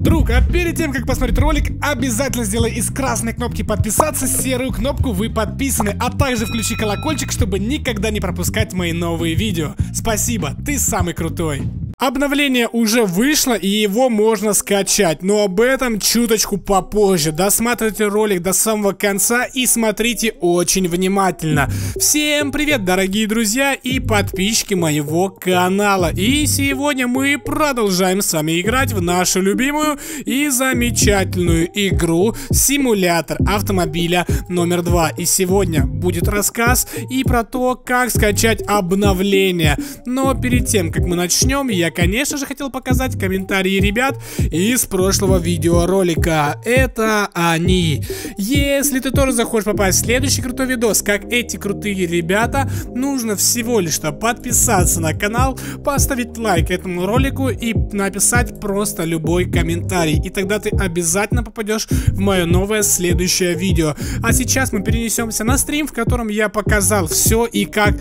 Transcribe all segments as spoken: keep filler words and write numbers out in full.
Друг, а перед тем, как посмотреть ролик, обязательно сделай из красной кнопки подписаться серую кнопку «Вы подписаны», а также включи колокольчик, чтобы никогда не пропускать мои новые видео. Спасибо, ты самый крутой. Обновление уже вышло и его можно скачать, но об этом чуточку попозже. Досматривайте ролик до самого конца и смотрите очень внимательно. Всем привет, дорогие друзья и подписчики моего канала. И сегодня мы продолжаем с вами играть в нашу любимую и замечательную игру «Симулятор автомобиля номер два». И сегодня будет рассказ и про то, как скачать обновление. Но перед тем, как мы начнем, я конечно же хотел показать комментарии ребят из прошлого видеоролика. Это они. Если ты тоже захочешь попасть в следующий крутой видос, как эти крутые ребята, нужно всего лишь подписаться на канал, поставить лайк этому ролику и написать просто любой комментарий. И тогда ты обязательно попадешь в мое новое следующее видео. А сейчас мы перенесемся на стрим, в котором я показал все и как,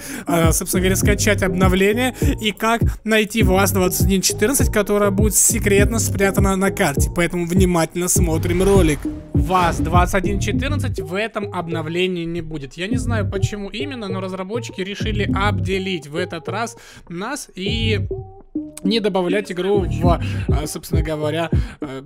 собственно говоря, скачать обновление и как найти ВАЗ двадцать один четырнадцать, которая будет секретно спрятана на карте, поэтому внимательно смотрим ролик. ВАЗ двадцать один четырнадцать в этом обновлении не будет. Я не знаю почему именно, но разработчики решили обделить в этот раз нас и не добавлять игру в, собственно говоря,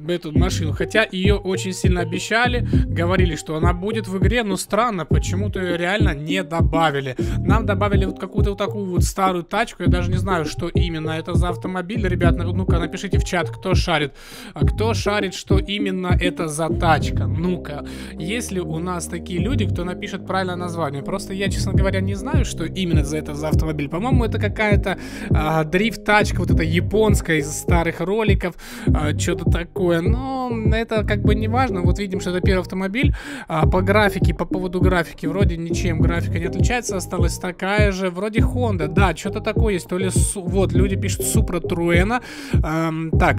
эту машину. Хотя ее очень сильно обещали, говорили, что она будет в игре, но странно, почему-то ее реально не добавили. Нам добавили вот какую-то вот такую вот старую тачку, я даже не знаю, что именно это за автомобиль. Ребят, ну-ка напишите в чат, кто шарит, кто шарит, что именно это за тачка. Ну-ка, если у нас такие люди, кто напишет правильное название. Просто я, честно говоря, не знаю, что именно за это за автомобиль. По-моему, это какая-то а, дрифт-тачка, вот эта японская из старых роликов, а, что-то такое, но это как бы не важно. Вот видим, что это первый автомобиль. А, по графике, по поводу графики, вроде ничем графика не отличается, осталась такая же, вроде Honda, да, что-то такое есть, то ли, вот, люди пишут Supra Trueno, а, так.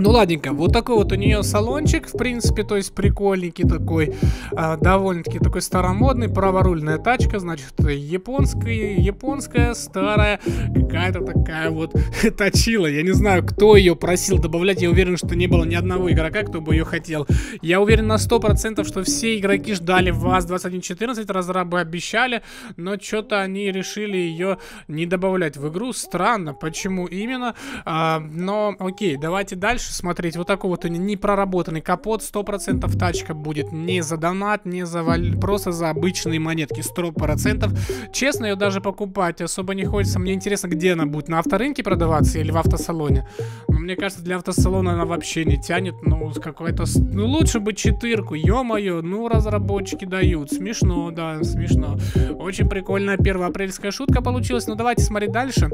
Ну ладненько, вот такой вот у нее салончик, в принципе, то есть прикольненький такой, э, довольно-таки такой старомодный, праворульная тачка, значит, японская, японская, старая, какая-то такая вот точила. Я не знаю, кто ее просил добавлять, я уверен, что не было ни одного игрока, кто бы ее хотел. Я уверен на сто процентов, что все игроки ждали ВАЗ двадцать один четырнадцать, разрабы обещали, но что-то они решили ее не добавлять в игру, странно, почему именно, э, но окей, давайте дальше смотреть. Вот такой вот непроработанный капот, сто процентов тачка будет не за донат, не за валь... просто за обычные монетки, сто процентов. Честно, ее даже покупать особо не хочется. Мне интересно, где она будет, на авторынке продаваться или в автосалоне. Мне кажется, для автосалона она вообще не тянет. Ну, какой-то... ну лучше бы четырку, ё-моё, ну разработчики дают. Смешно, да, смешно. Очень прикольная первоапрельская шутка получилась, но давайте смотреть дальше.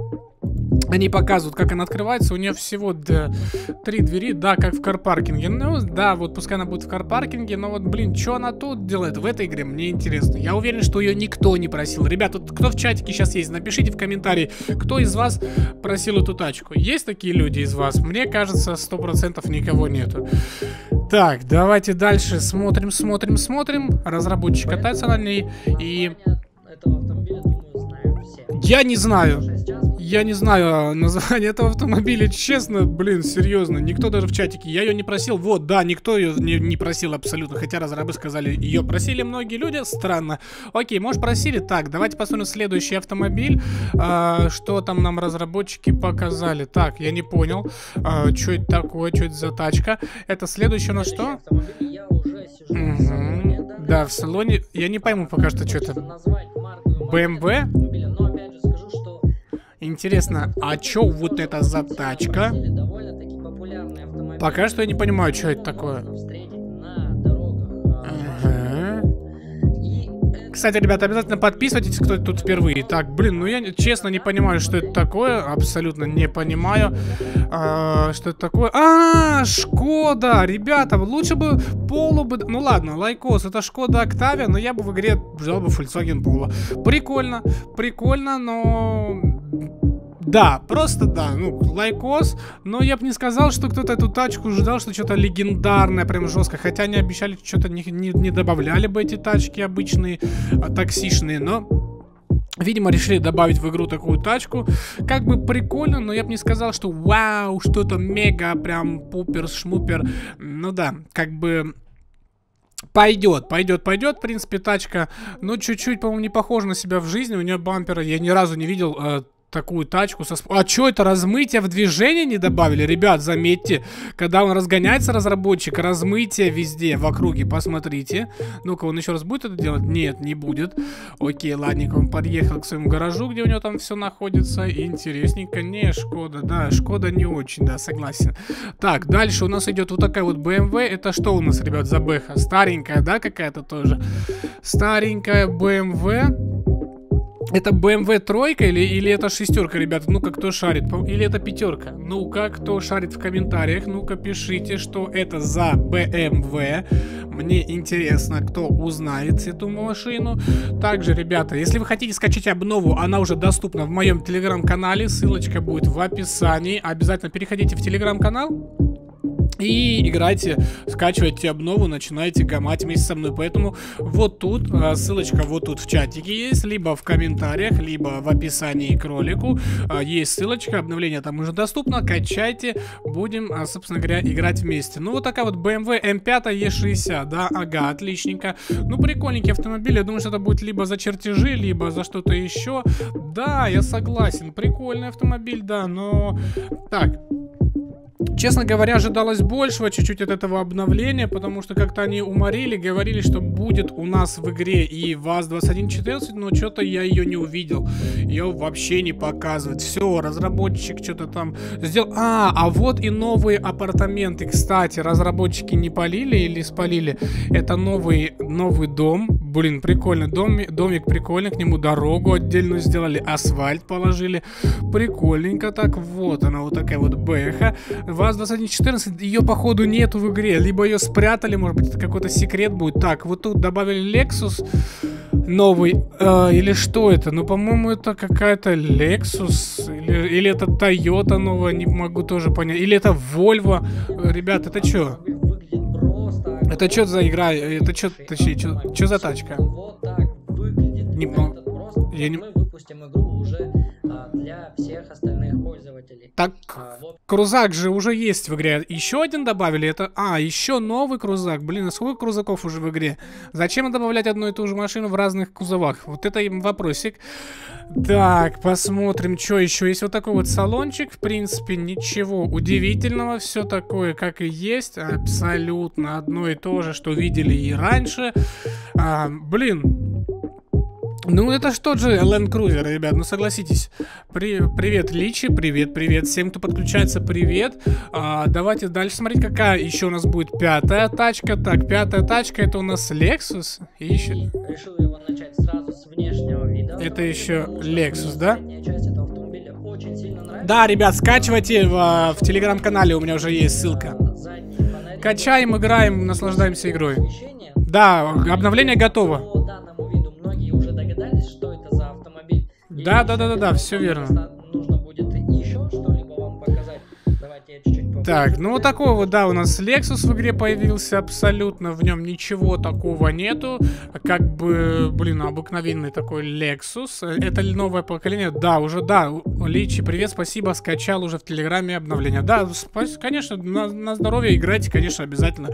Они показывают, как она открывается. У нее всего да, три двери, да, как в карпаркинге. Ну, да, вот пускай она будет в карпаркинге, но вот, блин, что она тут делает в этой игре, мне интересно. Я уверен, что ее никто не просил. Ребята, вот, кто в чатике сейчас есть, напишите в комментарии, кто из вас просил эту тачку. Есть такие люди из вас? Мне кажется, сто процентов никого нету. Так, давайте дальше смотрим, смотрим, смотрим. Разработчик катается на ней и... Я не знаю. Я не знаю название этого автомобиля, честно, блин, серьезно, никто даже в чатике, я ее не просил, вот, да, никто ее не, не просил абсолютно, хотя разрабы сказали, ее просили многие люди, странно. Окей, может просили, так, давайте посмотрим следующий автомобиль, а, что там нам разработчики показали, так, я не понял, а, что это такое, что это за тачка, это следующий у нас что? Я уже сижу в салоне, да, да, да, в салоне, я не пойму пока что, что это, бэ эм вэ? Интересно, а чё вот это за тачка? Пока что я не понимаю, что это такое. Кстати, ребята, обязательно подписывайтесь, кто тут впервые. Так, блин, ну я честно не понимаю, что это такое. Абсолютно не понимаю, а, что это такое. А, Шкода, ребята, лучше бы Полу бы... Ну ладно, лайкос, это Шкода Octavia, но я бы в игре взял бы Volkswagen Polo. Прикольно, прикольно, но... Да, просто да, ну, лайкос, но я бы не сказал, что кто-то эту тачку ждал, что что-то легендарное, прям жестко, хотя они обещали, что-то не, не, не добавляли бы эти тачки обычные, а, таксишные, но... Видимо, решили добавить в игру такую тачку. Как бы прикольно, но я бы не сказал, что вау, что-то мега, прям пупер-шмупер. Ну да, как бы... Пойдет, пойдет, пойдет, в принципе, тачка. Но чуть-чуть, по-моему, не похожа на себя в жизни. У нее бампера, я ни разу не видел... Э, такую тачку со... А что это, размытие в движении не добавили? Ребят, заметьте, когда он разгоняется, разработчик, размытие везде в округе, посмотрите. Ну-ка, он еще раз будет это делать? Нет, не будет. Окей, ладненько, он подъехал к своему гаражу, где у него там все находится. Интересненько. Не, Шкода, да, Шкода не очень, да, согласен. Так, дальше у нас идет вот такая вот бэ эм вэ. Это что у нас, ребят, за бэха? Старенькая, да, какая-то тоже? Старенькая бэ эм вэ. Это бэ эм вэ тройка или, или это шестерка, ребята? Ну-ка, кто шарит? Или это пятерка? Ну-ка, кто шарит в комментариях? Ну-ка, пишите, что это за бэ эм вэ. Мне интересно, кто узнает эту машину. Также, ребята, если вы хотите скачать обнову, она уже доступна в моем телеграм-канале. Ссылочка будет в описании. Обязательно переходите в телеграм-канал и играйте, скачивайте обнову, начинайте гамать вместе со мной. Поэтому вот тут, ссылочка вот тут в чатике есть, либо в комментариях, либо в описании к ролику есть ссылочка, обновление там уже доступно, качайте, будем, собственно говоря, играть вместе. Ну вот такая вот бэ эм вэ эм пять е шестьдесят, да, ага, отличненько. Ну прикольненький автомобиль, я думаю, что это будет либо за чертежи, либо за что-то еще. Да, я согласен, прикольный автомобиль, да, но... Так... Честно говоря, ожидалось большего чуть-чуть от этого обновления, потому что как-то они уморили, говорили, что будет у нас в игре и ВАЗ двадцать один четырнадцать, но что-то я ее не увидел. Ее вообще не показывают. Все, разработчик что-то там сделал. А, а вот и новые апартаменты. Кстати, разработчики не полили или спалили. Это новый, новый дом. Блин, прикольный домик, домик прикольный, к нему дорогу отдельно сделали, асфальт положили. Прикольненько так, вот она вот такая вот бэха. ВАЗ двадцать один четырнадцать, ее походу нету в игре, либо ее спрятали, может быть это какой-то секрет будет. Так, вот тут добавили Lexus новый, э, или что это? Ну, по-моему, это какая-то Lexus, или, или это Toyota новая, не могу тоже понять, или это Volvo. Ребят, это что? Это что за игра? Это что, точнее, что за тачка? Вот так выглядит. Не это просто. Я не... Мы выпустим игру уже а, для всех остальных пользователей. Так, а, вот... крузак же уже есть в игре. Еще один добавили. Это, а, еще новый крузак. Блин, а сколько крузаков уже в игре? Зачем добавлять одну и ту же машину в разных кузовах? Вот это им вопросик. Так, посмотрим, что еще есть. Вот такой вот салончик, в принципе, ничего удивительного, все такое, как и есть, абсолютно одно и то же, что видели и раньше. А, блин, ну это что же Land Cruiser, ребят, ну согласитесь. При... Привет, Личи, привет, привет, всем, кто подключается, привет. А, давайте дальше смотреть, какая еще у нас будет пятая тачка. Так, пятая тачка, это у нас Lexus. И еще... Решил его начать сразу с внешнего вида. Это еще Lexus, да? Да, ребят, скачивайте в, в телеграм-канале, у меня уже есть ссылка. Качаем, играем, наслаждаемся игрой. Да, обновление готово. Да, да, да, да, да, все верно. Нужно будет еще что-либо вам показать. Давайте я чуть-чуть попробую. Так, ну вот такой вот, да, у нас Lexus в игре появился. Абсолютно в нем ничего такого нету. Как бы, блин, обыкновенный такой Lexus. Это ли новое поколение? Да, уже, да. Личи, привет, спасибо, скачал уже в телеграме обновление. Да, конечно, на, на здоровье играйте, конечно, обязательно.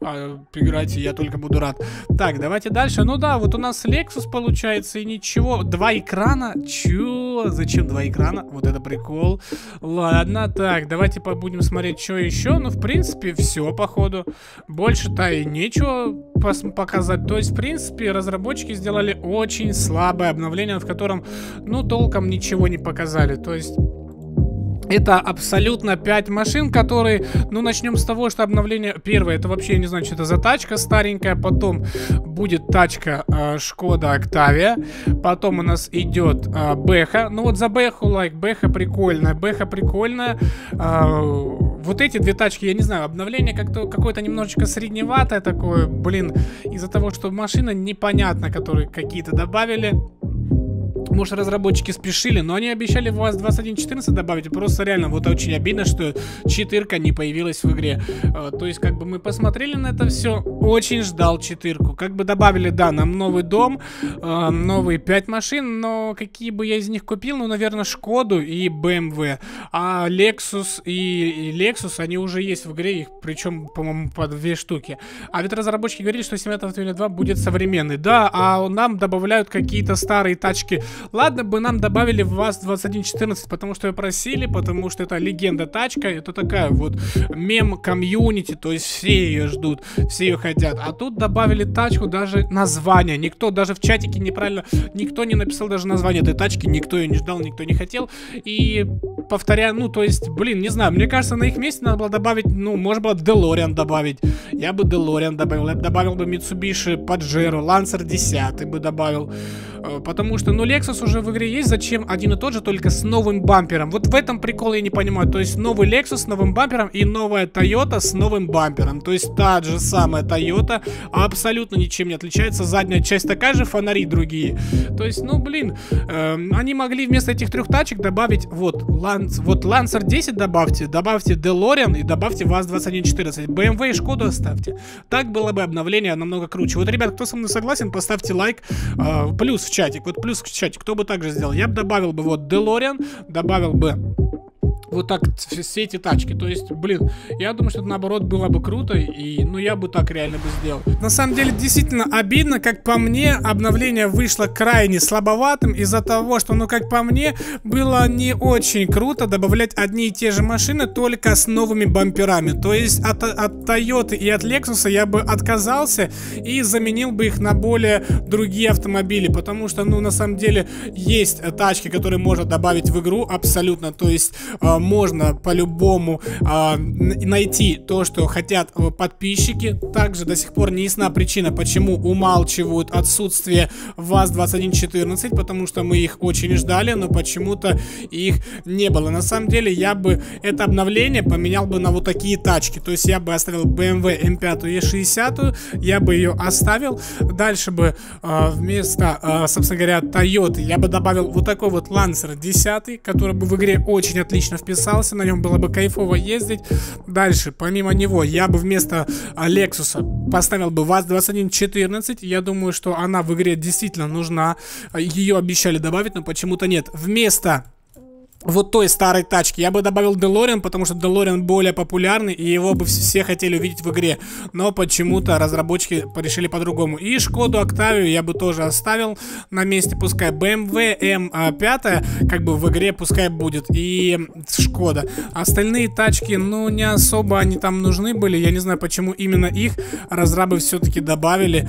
А, играйте, я только буду рад. Так, давайте дальше. Ну да, вот у нас Lexus получается и ничего. Два экрана? Чё? Зачем два экрана? Вот это прикол. Ладно, так, давайте будем смотреть, что еще. Ну, в принципе, все, походу. Больше-то и нечего показать. То есть, в принципе, разработчики сделали очень слабое обновление, в котором, ну, толком ничего не показали. То есть... Это абсолютно пять машин, которые... Ну, начнем с того, что обновление... Первое, это вообще, я не знаю, что это за тачка старенькая. Потом будет тачка Шкода э, Octavia. Потом у нас идет э, бэха. Ну, вот за бэху лайк. Бэха прикольная. Бэха прикольная. Э, вот эти две тачки, я не знаю, обновление как-то какое-то немножечко средневатое такое. Блин, из-за того, что машина непонятно, которые какие-то добавили... может, разработчики спешили, но они обещали в ВАЗ двадцать один четырнадцать добавить. Просто реально вот очень обидно, что четырка не появилась в игре. То есть как бы мы посмотрели на это все, очень ждал четырку. Как бы добавили, да, нам новый дом, новые пять машин, но какие бы я из них купил, ну, наверное, Шкоду и бэ эм вэ. А Lexus и, и Lexus, они уже есть в игре, их причем, по-моему, по две штуки. А ведь разработчики говорили, что семь точка два будет современный. Да, а нам добавляют какие-то старые тачки. Ладно бы нам добавили в ВАЗ двадцать один четырнадцать, потому что ее просили, потому что это легенда тачка, это такая вот мем-комьюнити, то есть все ее ждут, все ее хотят. А тут добавили тачку, даже название. Никто даже в чатике неправильно, никто не написал даже название этой тачки, никто ее не ждал, никто не хотел. И повторяю, ну то есть, блин, не знаю, мне кажется, на их месте надо было добавить, ну, может было DeLorean добавить. Я бы DeLorean добавил, я бы добавил бы Mitsubishi Pajero, Лансер десять бы добавил. Потому что, ну, Lexus уже в игре есть, зачем один и тот же, только с новым бампером. Вот в этом прикол я не понимаю. То есть новый Lexus с новым бампером и новая Toyota с новым бампером. То есть та же самая Toyota абсолютно ничем не отличается. Задняя часть такая же, фонари другие. То есть, ну, блин, э, они могли вместо этих трех тачек добавить вот, Ланс, вот Лансер десять добавьте, добавьте DeLorean и добавьте ВАЗ двадцать один четырнадцать. бэ эм вэ и Шкоду оставьте. Так было бы обновление намного круче. Вот, ребят, кто со мной согласен, поставьте лайк. Э, плюс в чатик, вот плюс в чатик, кто бы так же сделал. Я бы добавил бы вот DeLorean, добавил бы вот так все эти тачки. То есть, блин, я думаю, что это наоборот было бы круто. И, ну, я бы так реально бы сделал. На самом деле, действительно обидно. Как по мне, обновление вышло крайне слабоватым из-за того, что, ну, как по мне, было не очень круто добавлять одни и те же машины, только с новыми бамперами. То есть от, от Toyota и от Lexus я бы отказался и заменил бы их на более другие автомобили. Потому что, ну, на самом деле, есть тачки, которые можно добавить в игру абсолютно. То есть можно по-любому а, найти то, что хотят подписчики. Также до сих пор не ясна причина, почему умалчивают отсутствие ВАЗ двадцать один четырнадцать, потому что мы их очень ждали, но почему-то их не было. На самом деле я бы это обновление поменял бы на вот такие тачки. То есть я бы оставил бэ эм вэ эм пять и шестьдесят, я бы ее оставил. Дальше бы а, вместо, а, собственно говоря, Toyota я бы добавил вот такой вот Лансер десять, который бы в игре очень отлично вписался. Писался, на нем было бы кайфово ездить. Дальше, помимо него, я бы вместо Лексуса поставил бы ВАЗ двадцать один четырнадцать. Я думаю, что она в игре действительно нужна. Ее обещали добавить, но почему-то нет. Вместо вот той старой тачки я бы добавил DeLorean, потому что DeLorean более популярный, и его бы все хотели увидеть в игре. Но почему-то разработчики решили по-другому. И Шкоду Octavia я бы тоже оставил на месте. Пускай бэ эм вэ эм пять как бы в игре пускай будет. И Шкода. Остальные тачки, ну, не особо они там нужны были. Я не знаю, почему именно их разрабы все-таки добавили.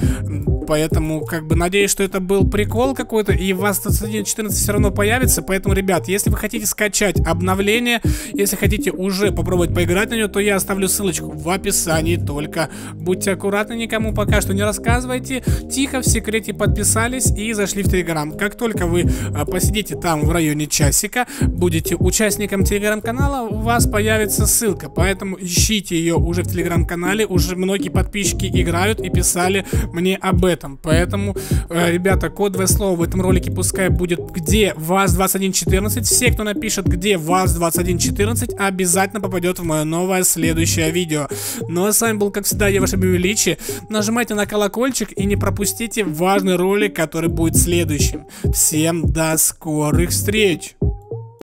Поэтому, как бы, надеюсь, что это был прикол какой-то, и в ВАЗ двадцать один четырнадцать все равно появится. Поэтому, ребят, если вы хотите скачать обновление, если хотите уже попробовать поиграть на нее, то я оставлю ссылочку в описании. Только будьте аккуратны, никому пока что не рассказывайте. Тихо, в секрете подписались и зашли в Телеграм. Как только вы посидите там в районе часика, будете участником Телеграм-канала, у вас появится ссылка. Поэтому ищите ее уже в Телеграм-канале. Уже многие подписчики играют и писали мне об этом. Поэтому, э, ребята, кодовое слово в этом ролике пускай будет «Где ВАЗ двадцать один четырнадцать». Все, кто напишет «Где ВАЗ двадцать один четырнадцать», обязательно попадет в мое новое следующее видео. Ну а с вами был, как всегда, я ваш любимый Личи. Нажимайте на колокольчик и не пропустите важный ролик, который будет следующим. Всем до скорых встреч!